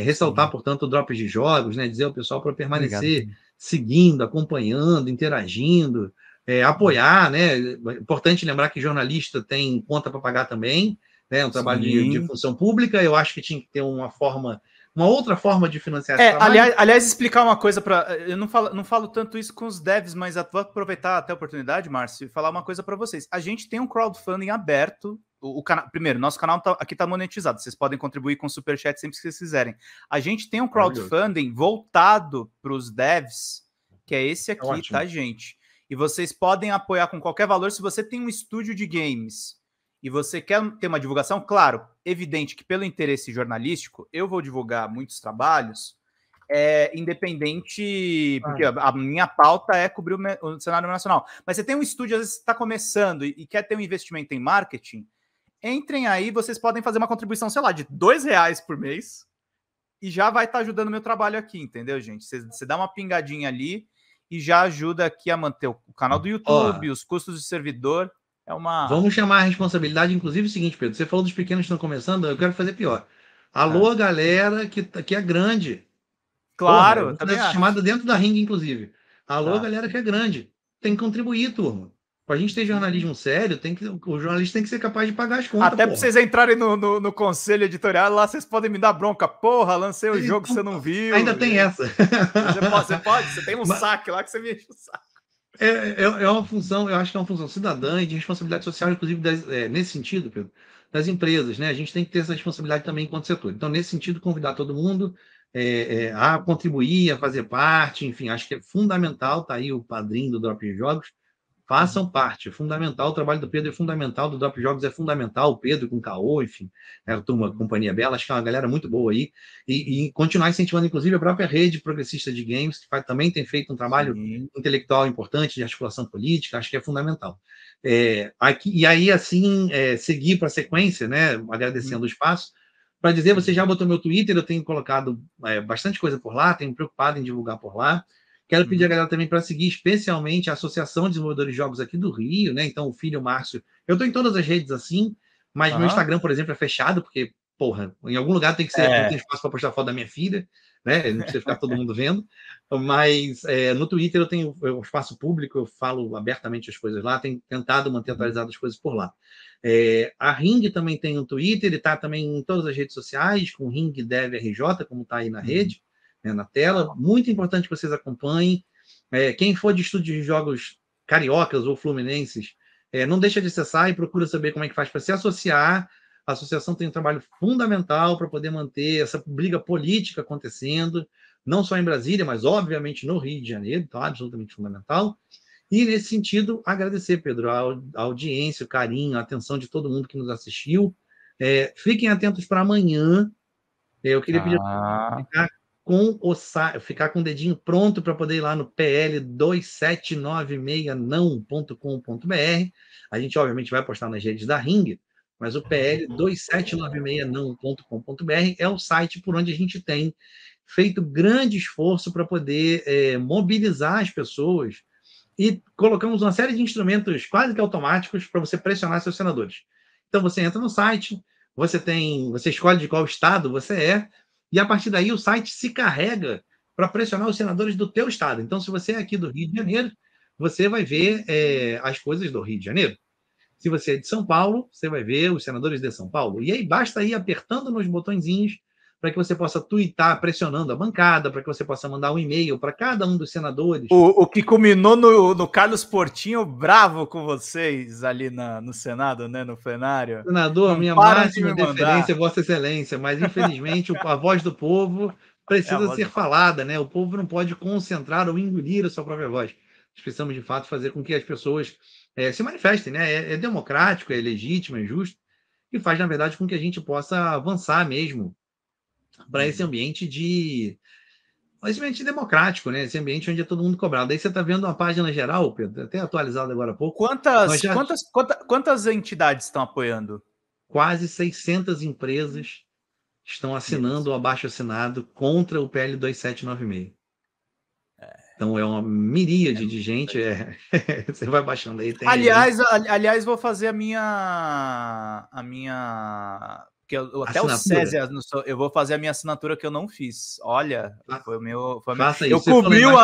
ressaltar, portanto, o Drops de Jogos, né? Dizer ao pessoal para permanecer seguindo, acompanhando, interagindo, apoiar, né? Importante lembrar que jornalista tem conta para pagar também, né? Um trabalho de função pública. Eu acho que tinha que ter uma forma, uma outra forma de financiar esse trabalho. Aliás, explicar uma coisa para... Eu não falo tanto isso com os devs, mas vou aproveitar até a oportunidade, Márcio, e falar uma coisa para vocês. A gente tem um crowdfunding aberto. Primeiro, nosso canal aqui está monetizado. Vocês podem contribuir com Superchat sempre que vocês quiserem. A gente tem um crowdfunding voltado para os devs, que é esse aqui, tá, gente? E vocês podem apoiar com qualquer valor. Se você tem um estúdio de games e você quer ter uma divulgação, claro, evidente que pelo interesse jornalístico, eu vou divulgar muitos trabalhos, independente, porque a minha pauta é cobrir o cenário nacional. Mas você tem um estúdio, às vezes está começando e quer ter um investimento em marketing, entrem aí, vocês podem fazer uma contribuição, sei lá, de R$2 por mês e já vai estar ajudando o meu trabalho aqui, entendeu, gente? Você dá uma pingadinha ali e já ajuda aqui a manter o canal do YouTube, os custos de servidor. Vamos chamar a responsabilidade, inclusive, o seguinte, Pedro, você falou dos pequenos que estão começando, eu quero fazer pior. Alô, galera que é grande. Claro. Porra, tá chamada dentro da Ring, inclusive. Alô, galera que é grande. Tem que contribuir, turma. Para a gente ter jornalismo sério, o jornalista tem que ser capaz de pagar as contas. Até para vocês entrarem no conselho editorial, lá vocês podem me dar bronca. Porra, lancei o jogo que você não viu. Ainda tem essa. Você tem um saque lá que você me enche o saco. É uma função, eu acho que é uma função cidadã e de responsabilidade social, inclusive, nesse sentido, Pedro, das empresas, né? A gente tem que ter essa responsabilidade também enquanto setor. Então, nesse sentido, convidar todo mundo a contribuir, a fazer parte, enfim, acho que é fundamental, tá aí o padrinho do Drop de Jogos, façam parte, é fundamental, o trabalho do Pedro é fundamental, do Drop de Jogos é fundamental, o Pedro com o Caô, enfim, é uma companhia bela, acho que é uma galera muito boa aí, e continuar incentivando, inclusive, a própria rede progressista de games, que também tem feito um trabalho intelectual importante, de articulação política, acho que é fundamental. Seguir para a sequência, né, agradecendo o espaço, para dizer, você já botou meu Twitter, eu tenho colocado bastante coisa por lá, tenho me preocupado em divulgar por lá. Quero pedir a galera também para seguir, especialmente a Associação de Desenvolvedores de Jogos aqui do Rio, né? Então, o filho Márcio... Eu estou em todas as redes assim, mas meu Instagram, por exemplo, é fechado, porque, porra, em algum lugar tem que ser... Não tem espaço para postar foto da minha filha, né? Não precisa ficar todo mundo vendo. Mas no Twitter eu tenho um espaço público, eu falo abertamente as coisas lá, tenho tentado manter atualizadas as coisas por lá. A Ring também tem um Twitter, ele está também em todas as redes sociais, com RingDevRJ, como está aí na rede. Na tela, muito importante que vocês acompanhem, quem for de estúdios de jogos cariocas ou fluminenses, não deixa de acessar e procura saber como é que faz para se associar. A associação tem um trabalho fundamental para poder manter essa briga política acontecendo, não só em Brasília, mas obviamente no Rio de Janeiro, então absolutamente fundamental. E nesse sentido, agradecer, Pedro, a audiência, o carinho, a atenção de todo mundo que nos assistiu. Fiquem atentos para amanhã, eu queria pedir para ficar com o dedinho pronto para poder ir lá no pl2796não.com.br. A gente, obviamente, vai postar nas redes da Ring, mas o pl2796não.com.br é o site por onde a gente tem feito grande esforço para poder mobilizar as pessoas e colocamos uma série de instrumentos quase que automáticos para você pressionar seus senadores. Então, você entra no site, você escolhe de qual estado você é, e a partir daí o site se carrega para pressionar os senadores do teu estado. Então, se você é aqui do Rio de Janeiro, você vai ver as coisas do Rio de Janeiro. Se você é de São Paulo, você vai ver os senadores de São Paulo. E aí basta ir apertando nos botõezinhos para que você possa tuitar pressionando a bancada, para que você possa mandar um e-mail para cada um dos senadores. O que culminou no Carlos Portinho bravo com vocês ali no Senado, né, no plenário. Senador, minha máxima deferência, Vossa Excelência, mas infelizmente a voz do povo precisa ser falada, né? O povo não pode concentrar ou engolir a sua própria voz. Nós precisamos, de fato, fazer com que as pessoas se manifestem, né? É democrático, é legítimo, é justo, e faz, na verdade, com que a gente possa avançar mesmo para esse ambiente democrático, né? Esse ambiente onde é todo mundo cobrado. Aí você está vendo uma página geral, Pedro, até atualizada agora há pouco. Quantas entidades estão apoiando? Quase 600 empresas estão assinando o abaixo-assinado contra o PL 2796. Então é uma miríade de gente. Você vai baixando aí. Aliás, vou fazer a minha Porque eu, até o César, eu vou fazer a minha assinatura que eu não fiz. Olha, foi o meu... Foi faça meu... Isso,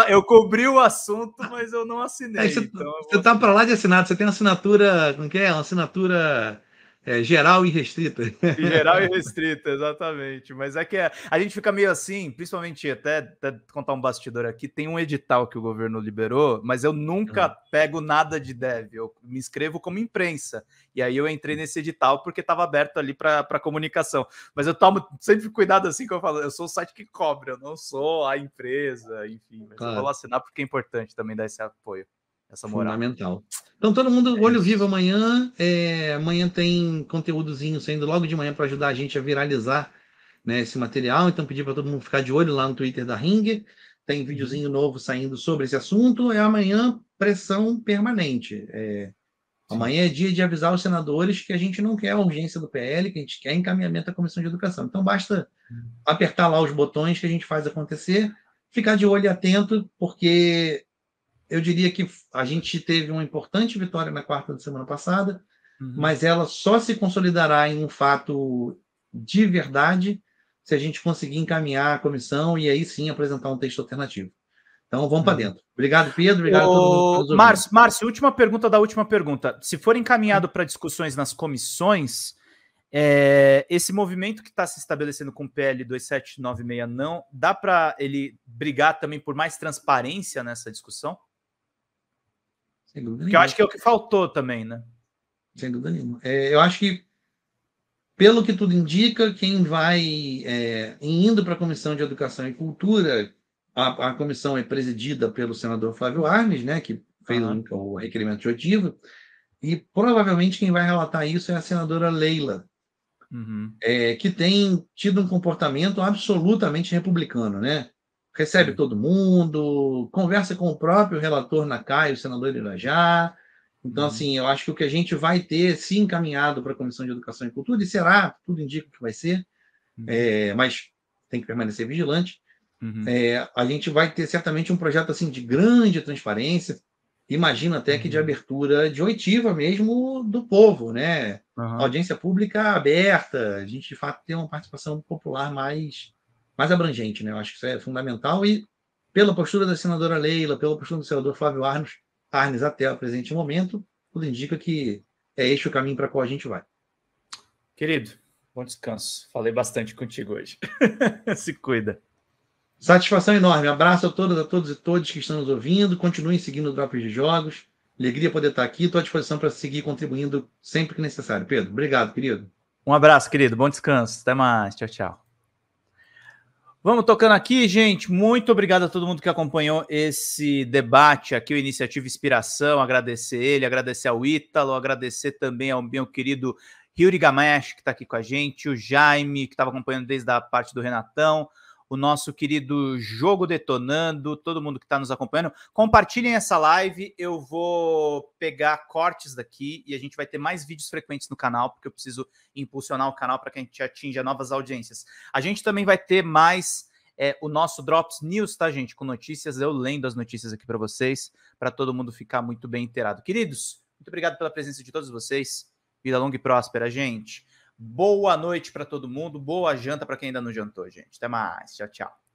eu cobri o assunto, mas eu não assinei. É, você então vou... tá para lá de assinado, você tem assinatura... Como que é? Uma assinatura... É, geral e restrita. Geral e restrita, exatamente. Mas é que a gente fica meio assim, principalmente até contar um bastidor aqui, tem um edital que o governo liberou, mas eu nunca pego nada de dev, eu me inscrevo como imprensa. E aí eu entrei nesse edital porque estava aberto ali para comunicação. Mas eu tomo sempre cuidado assim que eu falo, eu sou o site que cobra, eu não sou a empresa, enfim. Mas claro, eu vou assinar porque é importante também dar esse apoio, essa moral. Fundamental. Então, todo mundo, olho vivo amanhã. Amanhã tem conteúdozinho saindo logo de manhã para ajudar a gente a viralizar, né, esse material. Então, pedir para todo mundo ficar de olho lá no Twitter da Ring. Tem videozinho novo saindo sobre esse assunto. É amanhã, pressão permanente. Amanhã é dia de avisar os senadores que a gente não quer a urgência do PL, que a gente quer encaminhamento à Comissão de Educação. Então, basta apertar lá os botões que a gente faz acontecer. Ficar de olho e atento, porque... Eu diria que a gente teve uma importante vitória na quarta da semana passada, mas ela só se consolidará em um fato de verdade se a gente conseguir encaminhar a comissão e aí sim apresentar um texto alternativo. Então, vamos para dentro. Obrigado, Pedro. Obrigado a todo mundo. Márcio, última pergunta da última pergunta. Se for encaminhado para discussões nas comissões, esse movimento que está se estabelecendo com o PL 2796, não dá para ele brigar também por mais transparência nessa discussão? Sem dúvida nenhuma. Que eu acho que é o que faltou também, né? Sem dúvida nenhuma. Eu acho que, pelo que tudo indica, quem vai indo para a Comissão de Educação e Cultura, a comissão é presidida pelo senador Flávio Arns, né, que fez o requerimento de oitiva, e provavelmente quem vai relatar isso é a senadora Leila, que tem tido um comportamento absolutamente republicano, né? Recebe todo mundo, conversa com o próprio relator Nakai, o senador Ilajá. Então, assim, eu acho que o que a gente vai ter, se encaminhado para a Comissão de Educação e Cultura, e será, tudo indica que vai ser, mas tem que permanecer vigilante, a gente vai ter certamente um projeto assim, de grande transparência, imagino até que de abertura de oitiva mesmo do povo, né? Audiência pública aberta, a gente, de fato, tem uma participação popular mais abrangente, né? Eu acho que isso é fundamental e pela postura da senadora Leila, pela postura do senador Flávio Arns até o presente momento, tudo indica que é este o caminho para qual a gente vai. Querido, bom descanso. Falei bastante contigo hoje. Se cuida. Satisfação enorme. Abraço a todas, a todos e todas que estão nos ouvindo. Continuem seguindo o Drops de Jogos. Alegria poder estar aqui. Estou à disposição para seguir contribuindo sempre que necessário. Pedro, obrigado, querido. Um abraço, querido. Bom descanso. Até mais. Tchau, tchau. Vamos tocando aqui, gente. Muito obrigado a todo mundo que acompanhou esse debate aqui, o Iniciativa Inspiração. Agradecer ele, agradecer ao Ítalo, agradecer também ao meu querido Yuri Gamesh, que está aqui com a gente, o Jaime, que estava acompanhando desde a parte do Renatão, o nosso querido Jogo Detonando, todo mundo que está nos acompanhando. Compartilhem essa live, eu vou pegar cortes daqui e a gente vai ter mais vídeos frequentes no canal, porque eu preciso impulsionar o canal para que a gente atinja novas audiências. A gente também vai ter mais o nosso Drops News, tá, gente? Com notícias, eu lendo as notícias aqui para vocês, para todo mundo ficar muito bem inteirado. Queridos, muito obrigado pela presença de todos vocês. Vida longa e próspera, gente. Boa noite para todo mundo, boa janta para quem ainda não jantou, gente. Até mais, tchau, tchau.